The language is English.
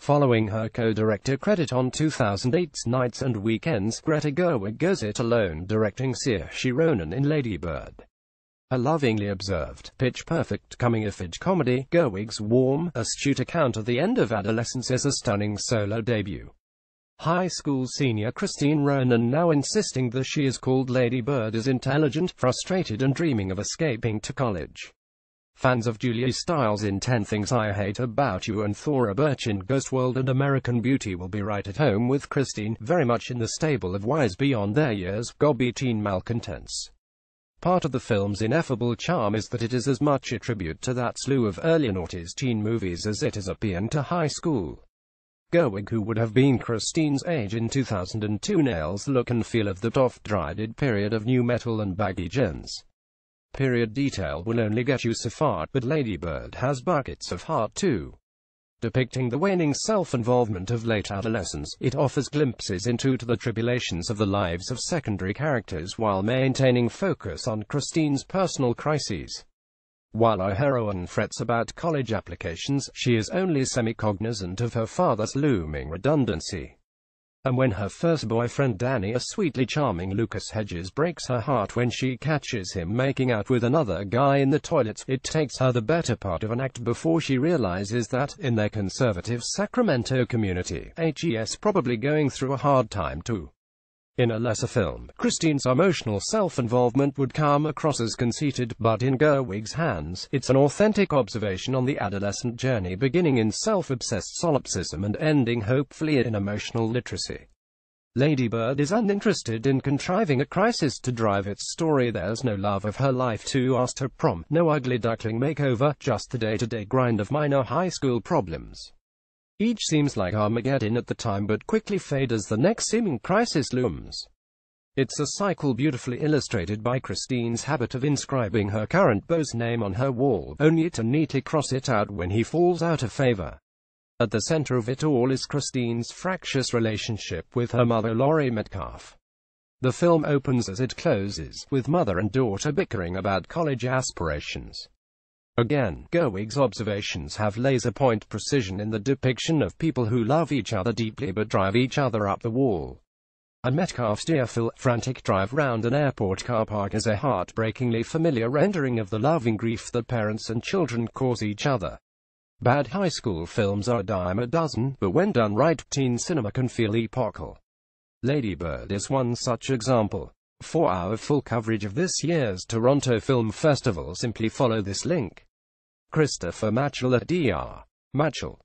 Following her co-director credit on 2008's Nights and Weekends, Greta Gerwig goes it alone directing Saoirse Ronan in Lady Bird. A lovingly observed, pitch-perfect coming-of-age comedy, Gerwig's warm, astute account of the end of adolescence is a stunning solo debut. High school senior Christine Ronan, now insisting that she is called Lady Bird, is intelligent, frustrated and dreaming of escaping to college. Fans of Julia Stiles in 10 Things I Hate About You and Thora Birch in Ghost World and American Beauty will be right at home with Christine, very much in the stable of wise beyond their years, gobby teen malcontents. Part of the film's ineffable charm is that it is as much a tribute to that slew of early noughties teen movies as it is a paean to high school. Gerwig, who would have been Christine's age in 2002, nails the look and feel of that oft-dreaded period of new metal and baggy jeans. Period detail will only get you so far, but Lady Bird has buckets of heart too. Depicting the waning self-involvement of late adolescence, it offers glimpses into the tribulations of the lives of secondary characters while maintaining focus on Christine's personal crises. While our heroine frets about college applications, she is only semi-cognizant of her father's looming redundancy. And when her first boyfriend Danny, a sweetly charming Lucas Hedges, breaks her heart when she catches him making out with another guy in the toilets, it takes her the better part of an act before she realizes that, in their conservative Sacramento community, H.E.S. probably going through a hard time too. In a lesser film, Christine's emotional self-involvement would come across as conceited, but in Gerwig's hands, it's an authentic observation on the adolescent journey, beginning in self-obsessed solipsism and ending hopefully in emotional literacy. Lady Bird is uninterested in contriving a crisis to drive its story. There's no love of her life to ask to prom, no ugly duckling makeover, just the day-to-day grind of minor high school problems. Each seems like Armageddon at the time but quickly fade as the next seeming crisis looms. It's a cycle beautifully illustrated by Christine's habit of inscribing her current beau's name on her wall, only to neatly cross it out when he falls out of favor. At the center of it all is Christine's fractious relationship with her mother, Laurie Metcalf. The film opens as it closes, with mother and daughter bickering about college aspirations. Again, Gerwig's observations have laser-point precision in the depiction of people who love each other deeply but drive each other up the wall. And Metcalf's tearful, frantic drive round an airport car park is a heartbreakingly familiar rendering of the loving grief that parents and children cause each other. Bad high school films are a dime a dozen, but when done right, teen cinema can feel epochal. Lady Bird is one such example. For our full coverage of this year's Toronto Film Festival, simply follow this link. Christopher Machell at Dr. Machell.